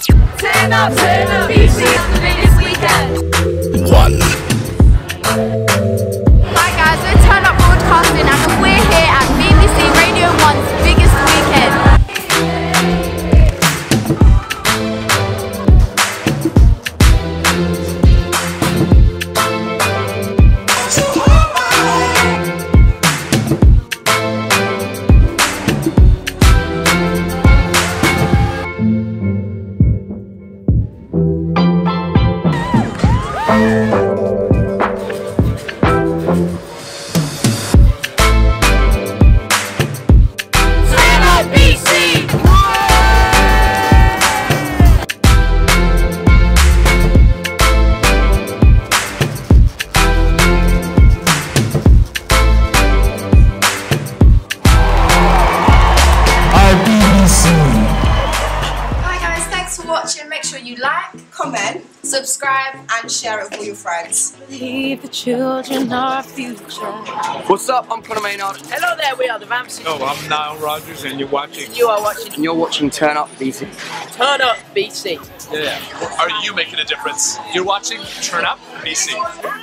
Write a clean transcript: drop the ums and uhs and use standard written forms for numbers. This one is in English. Turn up, BC on the biggest weekend. Hi guys, we're Turn Up Broadcasting and we're here at BBC Radio 1's biggest watching. Make sure you like, comment, subscribe and share it with all your friends. Leave the children our future. What's up? I'm Conor Maynard. Hello there, we are the Vamps. Oh, I'm Nile Rogers and you're watching. You are watching. And you're watching Turn Up BC. Turn Up BC. Yeah. Are you making a difference? You're watching Turn Up BC.